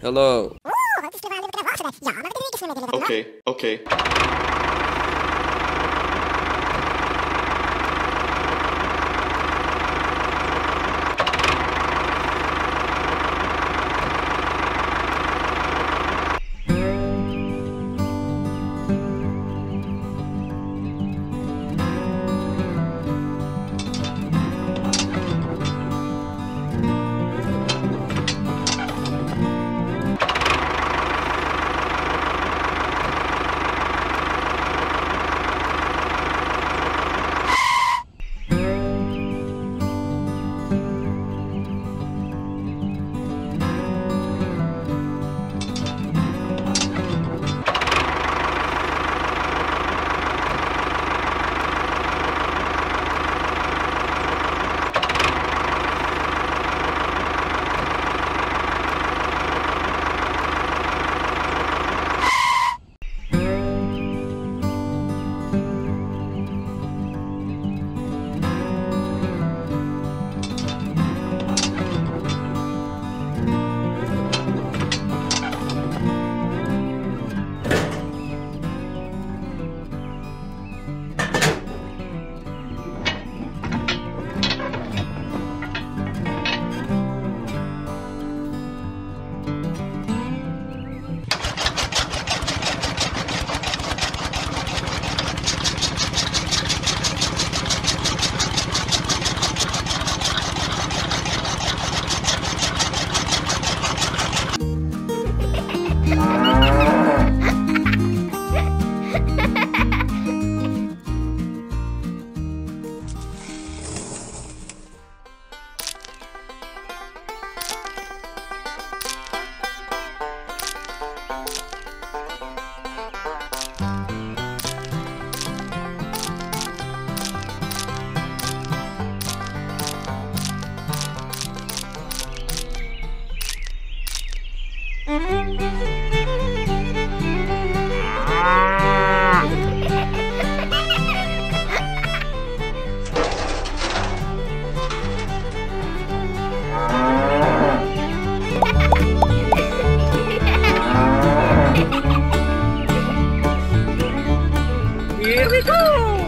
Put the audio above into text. Hello. Okay, okay. Here we go!